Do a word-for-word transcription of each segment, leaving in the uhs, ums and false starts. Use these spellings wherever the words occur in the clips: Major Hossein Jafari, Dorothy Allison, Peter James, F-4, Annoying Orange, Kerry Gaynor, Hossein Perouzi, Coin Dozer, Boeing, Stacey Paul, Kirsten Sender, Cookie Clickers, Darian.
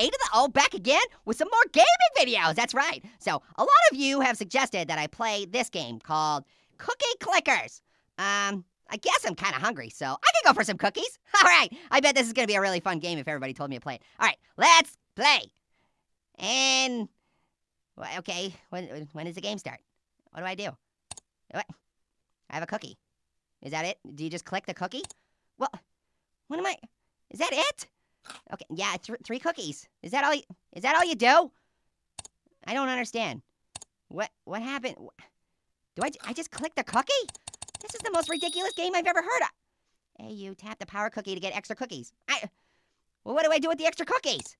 eight of the, oh, back again with some more gaming videos, that's right. So a lot of you have suggested that I play this game called Cookie Clickers. Um, I guess I'm kinda hungry, so I can go for some cookies. All right, I bet this is gonna be a really fun game if everybody told me to play it. All right, let's play. And, okay, when, when does the game start? What do I do? What? I have a cookie. Is that it? Do you just click the cookie? Well, what am I, is that it? Okay, yeah, th three cookies. Is that all you, is that all you do? I don't understand. What, what happened? Do I, I just click the cookie? This is the most ridiculous game I've ever heard of. Hey, you tap the power cookie to get extra cookies. I, well, what do I do with the extra cookies?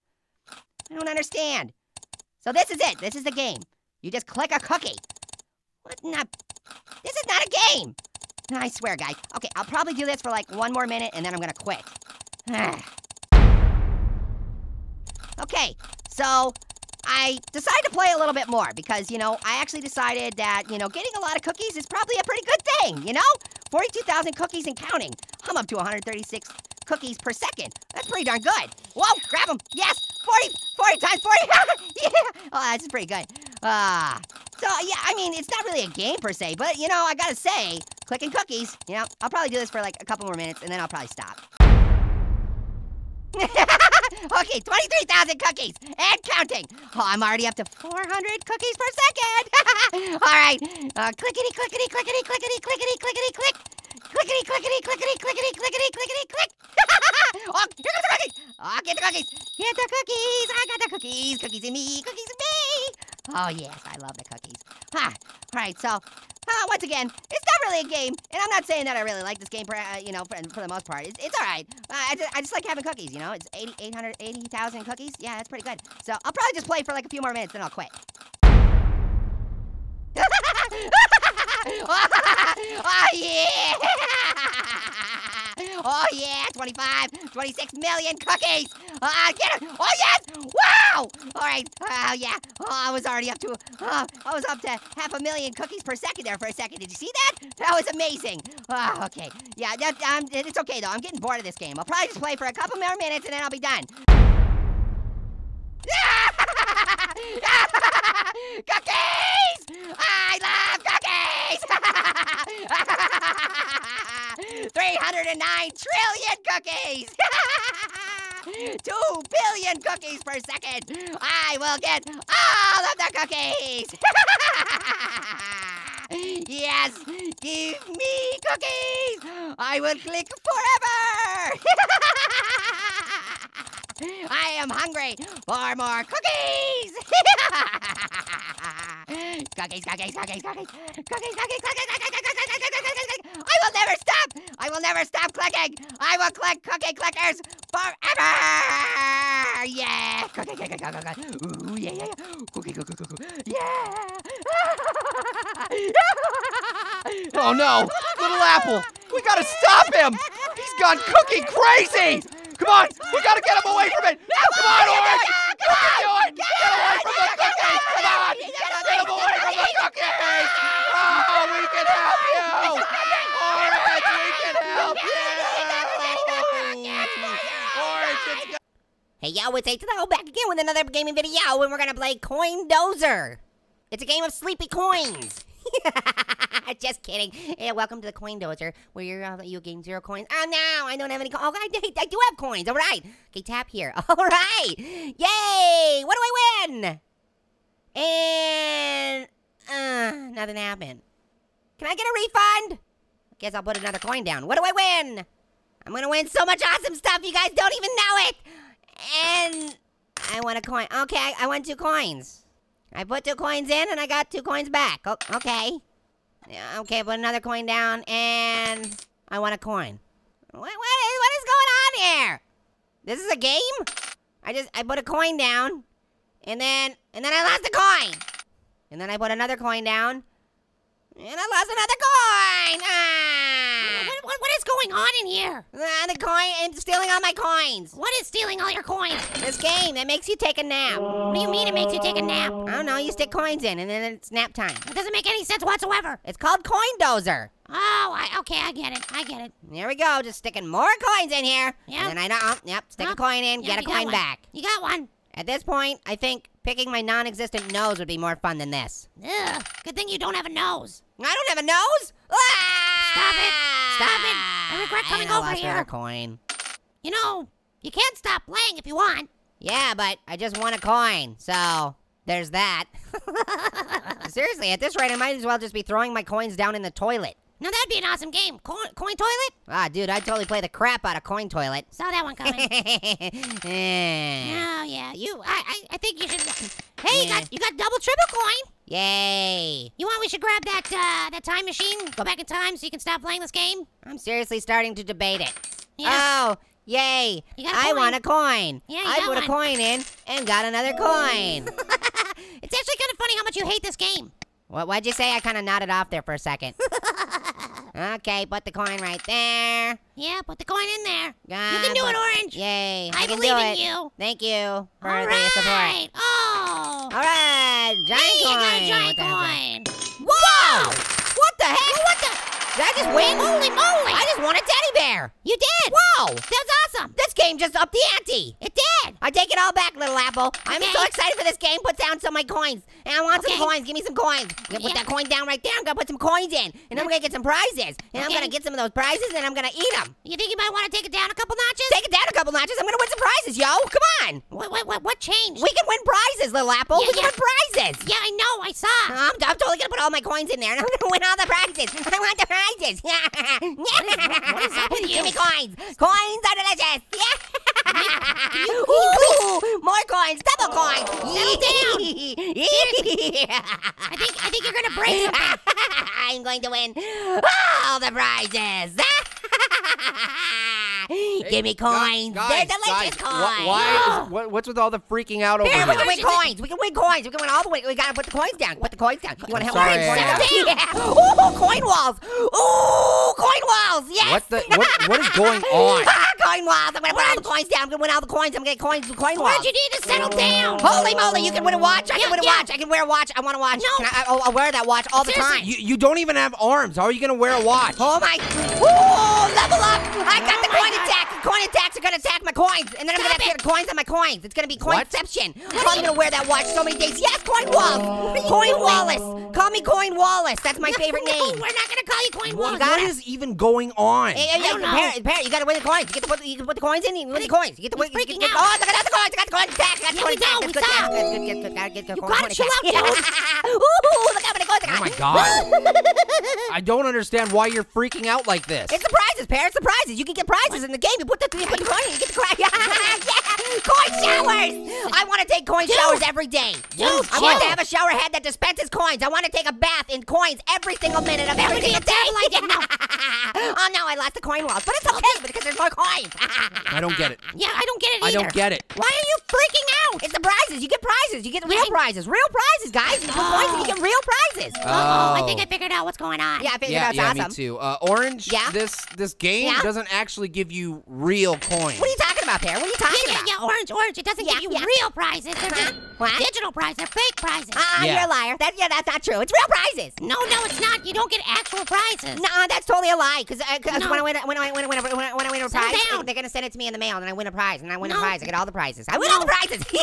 I don't understand. So this is it, this is the game. You just click a cookie. What not, this is not a game. I swear, guys. Okay, I'll probably do this for like one more minute and then I'm gonna quit. Okay, so I decided to play a little bit more because, you know, I actually decided that, you know, getting a lot of cookies is probably a pretty good thing, you know? forty-two thousand cookies and counting. I'm up to one hundred thirty-six cookies per second. That's pretty darn good. Whoa, grab them. Yes, forty, forty times forty. Yeah, oh, this is pretty good. Ah, uh, so yeah, I mean, it's not really a game per se, but you know, I gotta say, clicking cookies, you know, I'll probably do this for like a couple more minutes and then I'll probably stop. Okay, twenty-three thousand cookies and counting. Oh, I'm already up to four hundred cookies per second. All right, uh, clickety, clickety, clickety, clickety, clickety, clickety, click. Clickety, clickety, clickety, clickety, clickety, clickety, click. Oh, here comes the cookies. Oh, get the cookies. Get the cookies. I got the cookies. Cookies and me, cookies and me. Oh, yes, I love the cookies. Ha. All right, so. Uh, once again, it's not really a game, and I'm not saying that I really like this game, for, uh, you know, for, for the most part. It's, it's all right. Uh, I, just, I just like having cookies, you know? It's eighty thousand cookies. Yeah, that's pretty good. So I'll probably just play for like a few more minutes, then I'll quit. Oh, yeah! Oh, yeah, twenty-five, twenty-six million cookies! Uh, get it! Oh, yes! Wow! All right, oh, yeah. Oh, I was already up to, uh, I was up to half a million cookies per second there for a second. Did you see that? That was amazing. Oh, okay. Yeah, that, um, it's okay, though. I'm getting bored of this game. I'll probably just play for a couple more minutes, and then I'll be done. Cookies! I love cookies! three hundred nine trillion cookies! two billion cookies per second! I will get all of the cookies! Yes! Give me cookies! I will click forever! I am hungry for more cookies! Cookies, cookies, cookies, cookies, cookies, cookies, cookies, cookies, cookies, I will never stop! I will never stop clicking! I will click cookie clickers forever! Yeah! Cookie, cookie, cookie, cookie. Ooh, yeah, yeah, yeah. Cookie, cookie, cookie. Yeah! Oh no! Little Apple! We gotta stop him! He's gone cookie crazy! Come on! We gotta get him away from it! No, come on, Orange! Come on! Get, get away from the cookies! Come on! Get him away from the cookies! Oh, we can help you! Orange, we can help you! Orange, it's good! Hey, yo, it's eight to the O back again with another gaming video, and we're gonna play Coin Dozer. It's a game of sleepy coins. Just kidding. Hey, welcome to the Coin Dozer, where you're, uh, you gain zero coins. Oh, no, I don't have any coins. Oh, I, I do have coins. All right. Okay, tap here. All right. Yay. What do I win? And, uh, nothing happened. Can I get a refund? Guess I'll put another coin down. What do I win? I'm going to win so much awesome stuff. You guys don't even know it. And I won a coin. Okay, I, I won two coins. I put two coins in, and I got two coins back. Oh, okay. Yeah, okay, put another coin down, and I want a coin. What, what, is, what is going on here? This is a game? I just, I put a coin down, and then, and then I lost a coin. And then I put another coin down, and I lost another coin. Ah. What, what, what is going on in here? Ah, the coin, and stealing all my coins. What is stealing all your coins? This game, that makes you take a nap. What do you mean it makes you take a nap? I don't know, you stick coins in, and then it's nap time. It doesn't make any sense whatsoever. It's called Coin Dozer. Oh, I, okay, I get it, I get it. There we go, just sticking more coins in here. Yeah. And then I don't, oh, yep, stick oh. a coin in, yeah, get a coin back. You got one. At this point, I think picking my non-existent nose would be more fun than this. Ugh, good thing you don't have a nose. I don't have a nose? Ah! Stop it, stop it. I regret coming I over lost here. Coin. You know, you can't stop playing if you want. Yeah, but I just won a coin, so there's that. Seriously, at this rate, I might as well just be throwing my coins down in the toilet. Now that'd be an awesome game. Coin, coin toilet? Ah, dude, I'd totally play the crap out of coin toilet. Saw that one coming. Yeah. Oh yeah, you. I, I, I think you should. Hey, yeah. you got, you got double, triple coin. Yay! You want we should grab that, uh, that time machine? Go back in time so you can stop playing this game. I'm seriously starting to debate it. Yeah. Oh, yay! You got a coin. I want a coin. Yeah, you I got put one. a coin in and got another coin. It's actually kind of funny how much you hate this game. What? Why'd you say? I kind of nodded off there for a second. Okay, put the coin right there. Yeah, put the coin in there. God, you can do it, Orange. Yay! I, I believe in you. Thank you for All the right. support. Oh! All right, giant hey, coin. Hey, you got a giant what coin. Whoa! What the heck? What the? Did I just win? Holy moly! I just won a teddy bear. You did. Whoa! That's awesome. This game just upped the ante. It did. I take it all back, little apple. Okay. I'm so excited for this game. Put down some of my coins. And I want okay. some coins. Give me some coins. I'm gonna yeah. put that coin down right there. I'm gonna put some coins in. And I'm gonna get some prizes. And okay. I'm gonna get some of those prizes and I'm gonna eat them. You think you might want to take it down a couple notches? Take it down a couple notches. I'm gonna win some prizes, yo. Come on. What, what, what, what changed? We can win prizes, little apple. Yeah, we can yeah. win prizes. Yeah, I know. I saw. I'm, I'm totally gonna put all my coins in there and I'm gonna win all the prizes. I want the prizes. What is, what, what is up with you? Give me coins. Coins are delicious. Yeah. Ooh, more coins, double coins. Settle down. I think I think you're gonna break something. I'm going to win all the prizes. Give me coins. Guys, They're delicious guys, coins. Wh why is, what, what's with all the freaking out over here? We can win coins. We can win coins. We can win all the way. We gotta put the coins down. Put the coins down. You wanna help me? Yeah. Ooh, coin walls. Ooh, coin walls. Yes. What the? What, what is going on? Coin walls. I'm gonna put all the coins down. I'm gonna win all the coins. I'm gonna get coins and coin walls. What you need to settle down? Holy moly! You can win a watch. I yeah, can win yeah. a watch. I can wear a watch. I want a watch. No. Can I, I'll, I'll wear that watch all Seriously. the time. You, you don't even have arms. How are you gonna wear a watch? Oh my! Ooh, level up! I got the coin attack. Coin attacks are gonna attack my coins, and then Stop I'm gonna have to get coins on my coins. It's gonna be coinception. I'm probably gonna wear that watch so many days. Yes, coin walls. Coin Wallace. Call me Coin Wallace. That's my no, favorite no, name. We're not gonna call you Coin Wallace. What is even going on? Hey, hey, I don't know. Parent, parent, you gotta win the coins. You get the you can put the coins in. You win the coins. You get the. It's you get, get, oh, look at the coins! I got the coin attack. I got the coin attack. That's good. That's good. Good. Good. Good. Gotta get the coin attack. You gotta chill out, dude. Ooh, look how many coins I got. Oh my god. I don't understand why you're freaking out like this. It's the prizes, parents. The prizes. You can get prizes in the game. You put the three, put the coin in, you get the coin. Yeah, coin showers! I want to take coin Dude. showers every day. Dude, I chill. want to have a shower head that dispenses coins. I want to take a bath in coins every single minute of every single day. Like it. No. Oh no, I lost the coin walls, but it's okay because there's more coins. I don't get it. Yeah, I don't get it either. I don't get it. Why are you freaking out? It's the prizes. You get prizes. You get real right. prizes. Real prizes, guys. You, oh. coins and you get real prizes. Oh. Uh-oh, I think I figured out what's going on. Yeah, I figured yeah, out. It's yeah, awesome. me too. Uh, Orange. Yeah. This this game yeah. doesn't actually give you real coins. What are you talking about, Pear? What are you talking yeah, yeah, about? Yeah, orange, orange. It doesn't yeah, give you yeah. real prizes. They're not what? digital prizes. They're fake prizes. Uh-uh, yeah. You're a liar. That, yeah, that's not true. It's real prizes. No, no, it's not. You don't get actual prizes. No, that's totally a lie. Because uh, no. when, when, when, when, when, when I win a prize, down. they're going to send it to me in the mail, and I win a prize, and I win no. a prize. I get all the prizes. I win no. all the prizes. no. no,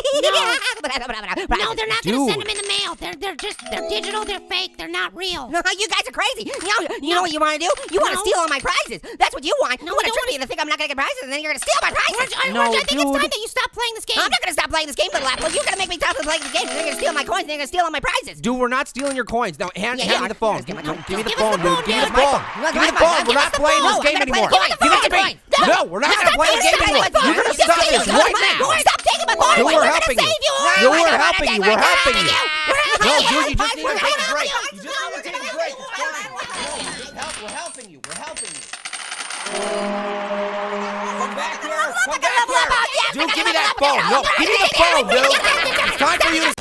they're not going to send them in the mail. They're, they're just, they're digital, they're fake, they're not real. No, you guys are crazy. You know, you no. know what you want to do? You no. want to steal all my prizes. That's what you want. No, you want to trick me to think I'm not going to get prizes, and then you're going to steal my prizes. Orange, no, Orange, I think dude. it's time that you stop playing this game. I'm not gonna stop playing this game, little apple. You're gonna make me stop playing this game. They're gonna steal my coins. They're gonna steal all my prizes. Dude, we're not stealing your coins. Now hand, yeah, hand yeah, me the phone. Give me the phone, dude. Give me the phone. Give me the phone. We're not playing this game anymore. Give it to me. No, we're not gonna play this game anymore. You're gonna stop this right now. Stop taking my coins. We're helping you. We're helping you. We're helping you. No, dude, you just need to take a break. You just need to take a break. We're helping you. We're helping you. Come back here. Come back here. Dude, give me that phone. No, give me the phone, dude. It's time for you to